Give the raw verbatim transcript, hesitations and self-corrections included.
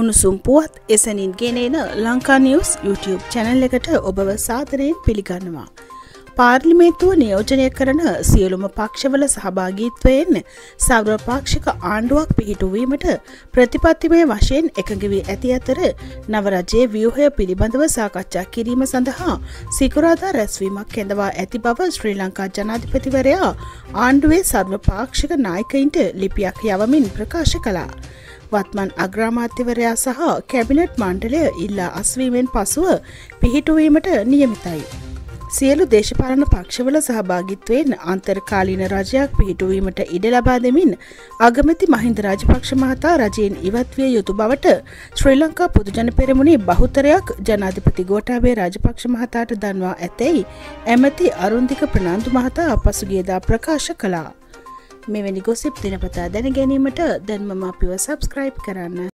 උණුසුම් පුවත් එසැනින් ගෙන එන ලංකා නිවුස් YouTube channel එකට ඔබව සාදරයෙන් පිළිගන්නවා. පාර්ලිමේන්තුව නියෝජනය කරන සියලුම පක්ෂවල සහභාගීත්වයෙන් සර්වපාක්ෂික ආණ්ඩුවක් පිහිටුවීමට ප්‍රතිපත්තිමය වශයෙන් එකඟ වී ඇති අතර නව රජයේ ව්‍යුහය පිළිබඳව සාකච්ඡා කිරීම සඳහා සිකුරාදා රැස්වීමක් කැඳවා ඇති බව ශ්‍රී ලංකා ජනාධිපතිවරයා ආණ්ඩුවේ සර්වපාක්ෂික නායකයින්ට ලිපියක් යවමින් ප්‍රකාශ කළා. වත්මන් අග්‍රාමාත්‍යවරයා සහ කැබිනට් මණ්ඩලය ඉල්ලා අස්වීමෙන් පසුව පිහිටුවීමට නියමිතයි. සියලු දේශපාලන පක්ෂවල සහභාගිත්වයෙන් අන්තර්කාලීන රජයක් පිහිටුවීමට ඉඩ ලබා දෙමින් අගමැති මහින්ද රාජපක්ෂ මහතා රජයෙන් ඉවත්විය යුතු බවට ශ්‍රී ලංකා පොදුජන පෙරමුණේ බහුතරයක් ජනාධිපති ගෝඨාභය රාජපක්ෂ මහතාට දන්වා ඇතැයි ඇමැති අරුන්දික ප්‍රනාන්දු මහතා පසුගියදා ප්‍රකාශ කළා. මෙවැනි ගොසිප් දිනපතා දැන ගැනීමට දැන්මම අපිව සබ්ස්ක්‍රයිබ් කරන්න.